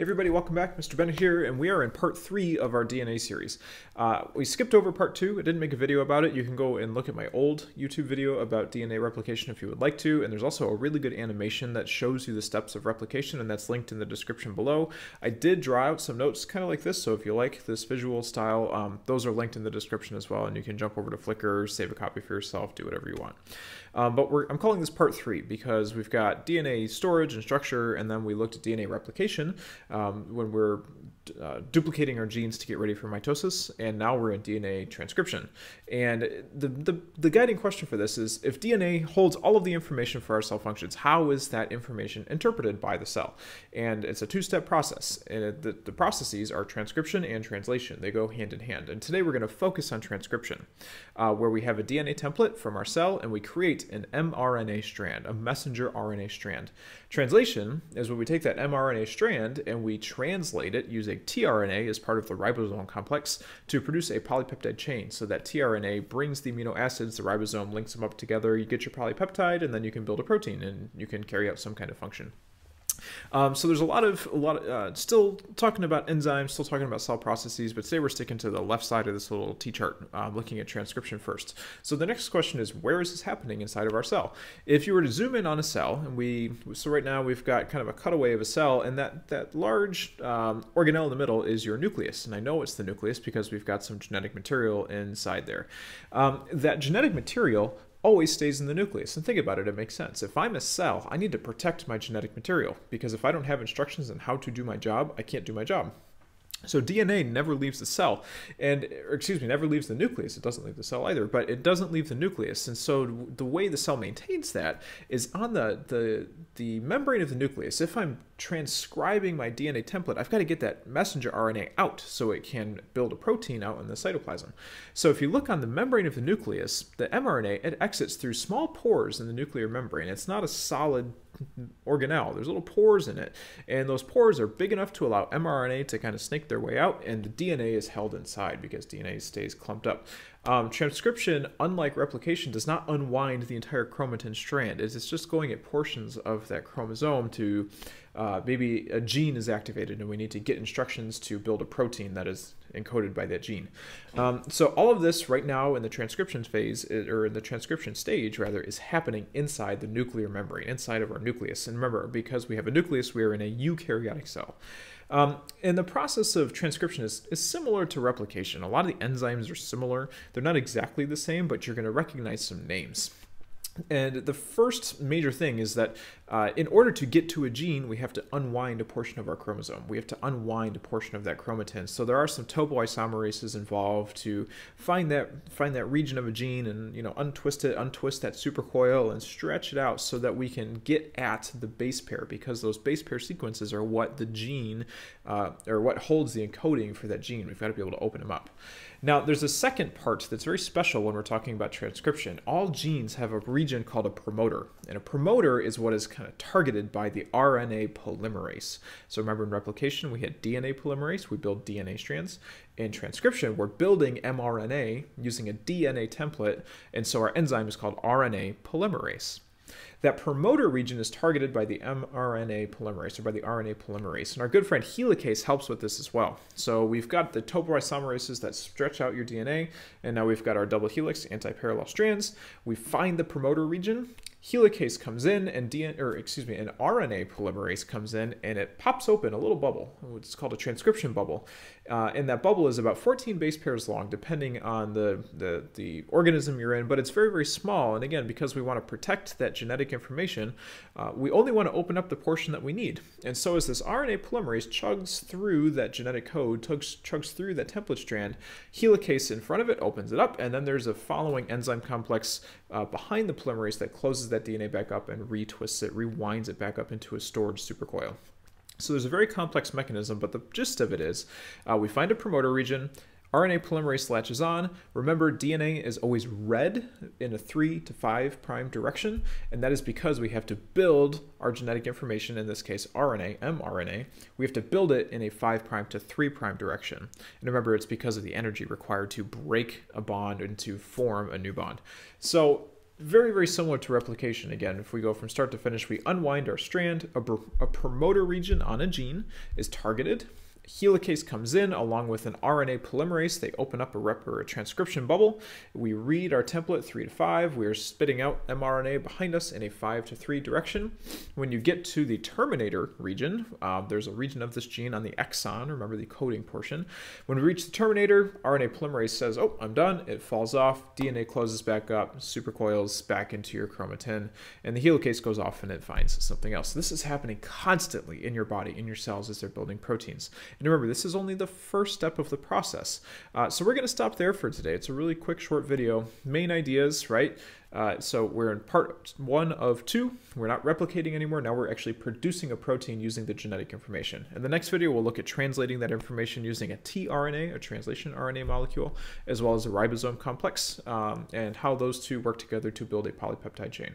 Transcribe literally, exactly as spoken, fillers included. Everybody, welcome back. Mister Bennett here, and we are in part three of our D N A series. Uh, we skipped over part two. I didn't make a video about it. You can go and look at my old YouTube video about D N A replication if you would like to, and there's also a really good animation that shows you the steps of replication, and that's linked in the description below. I did draw out some notes kind of like this, so if you like this visual style, um, those are linked in the description as well, and you can jump over to Flickr, save a copy for yourself, do whatever you want. Um, but we're, I'm calling this part three because we've got D N A storage and structure, and then we looked at D N A replication. Um, when we're uh, duplicating our genes to get ready for mitosis, and now we're in D N A transcription. And the, the, the guiding question for this is, if D N A holds all of the information for our cell functions, how is that information interpreted by the cell? And it's a two-step process, and it, the, the processes are transcription and translation. They go hand in hand, and today we're going to focus on transcription, uh, where we have a D N A template from our cell, and we create an mRNA strand, a messenger R N A strand. Translation is when we take that mRNA strand and we translate it using tRNA as part of the ribosome complex to produce a polypeptide chain. So that tRNA brings the amino acids, the ribosome links them up together, you get your polypeptide, and then you can build a protein and you can carry out some kind of function. Um, so there's a lot of, a lot of uh, still talking about enzymes, still talking about cell processes, but today we're sticking to the left side of this little T-chart, um, looking at transcription first. So the next question is, where is this happening inside of our cell? If you were to zoom in on a cell, and we, so right now we've got kind of a cutaway of a cell, and that, that large um, organelle in the middle is your nucleus. And I know it's the nucleus because we've got some genetic material inside there. Um, that genetic material always stays in the nucleus. And think about it, it makes sense. If I'm a cell, I need to protect my genetic material, because if I don't have instructions on how to do my job, I can't do my job. So D N A never leaves the cell, and, or excuse me, never leaves the nucleus. It doesn't leave the cell either, but it doesn't leave the nucleus. And so the way the cell maintains that is on the, the, the membrane of the nucleus. If I'm transcribing my D N A template, I've got to get that messenger R N A out so it can build a protein out in the cytoplasm. So if you look on the membrane of the nucleus, the mRNA, it exits through small pores in the nuclear membrane. It's not a solid organelle. There's little pores in it, and those pores are big enough to allow mRNA to kind of snake their way out, and the D N A is held inside because D N A stays clumped up. Um, transcription, unlike replication, does not unwind the entire chromatin strand. It's just going at portions of that chromosome to, uh, maybe a gene is activated and we need to get instructions to build a protein that is encoded by that gene. Um, so all of this right now in the transcription phase, or in the transcription stage rather, is happening inside the nuclear membrane, inside of our nucleus. And remember, because we have a nucleus, we are in a eukaryotic cell. Um, and the process of transcription is, is similar to replication. A lot of the enzymes are similar. They're not exactly the same, but you're going to recognize some names. And the first major thing is that uh, in order to get to a gene, we have to unwind a portion of our chromosome. We have to unwind a portion of that chromatin. So there are some topoisomerases involved to find that find that region of a gene and, you know, untwist it, untwist that supercoil and stretch it out so that we can get at the base pair, because those base pair sequences are what the gene, uh, or what holds the encoding for that gene. We've got to be able to open them up. Now, there's a second part that's very special when we're talking about transcription. All genes have a region called a promoter, and a promoter is what is kind of targeted by the R N A polymerase. So remember, in replication, we had D N A polymerase, we build D N A strands. In transcription, we're building mRNA using a D N A template, and so our enzyme is called R N A polymerase. That promoter region is targeted by the mRNA polymerase, or by the R N A polymerase, and our good friend helicase helps with this as well. So we've got the topoisomerases that stretch out your D N A, and now we've got our double helix anti-parallel strands. We find the promoter region, helicase comes in, and D N A, or excuse me, an R N A polymerase comes in, and it pops open a little bubble. It's called a transcription bubble, uh, and that bubble is about fourteen base pairs long, depending on the, the the organism you're in. But it's very very small, and again, because we want to protect that genetic information, uh, we only want to open up the portion that we need. And so as this R N A polymerase chugs through that genetic code, chugs, chugs through that template strand, helicase in front of it opens it up, and then there's a following enzyme complex uh, behind the polymerase that closes that D N A back up and retwists it, rewinds it back up into a storage supercoil. So there's a very complex mechanism, but the gist of it is, uh, we find a promoter region, R N A polymerase latches on. Remember, D N A is always red in a three to five prime direction, and that is because we have to build our genetic information, in this case R N A, mRNA, we have to build it in a five prime to three prime direction. And remember, it's because of the energy required to break a bond and to form a new bond. So Very, very similar to replication. Again, if we go from start to finish, we unwind our strand, a, a promoter region on a gene is targeted, helicase comes in along with an R N A polymerase, they open up a, rep or a transcription bubble, we read our template three to five, we are spitting out mRNA behind us in a five to three direction. When you get to the terminator region, uh, there's a region of this gene on the exon, remember the coding portion. When we reach the terminator, R N A polymerase says, oh, I'm done, it falls off, D N A closes back up, supercoils back into your chromatin, and the helicase goes off and it finds something else. This is happening constantly in your body, in your cells as they're building proteins. And remember, this is only the first step of the process. Uh, so we're going to stop there for today. It's a really quick, short video. Main ideas, right? Uh, so we're in part one of two. We're not replicating anymore. Now we're actually producing a protein using the genetic information. In the next video, we'll look at translating that information using a tRNA, a translation R N A molecule, as well as a ribosome complex, um, and how those two work together to build a polypeptide chain.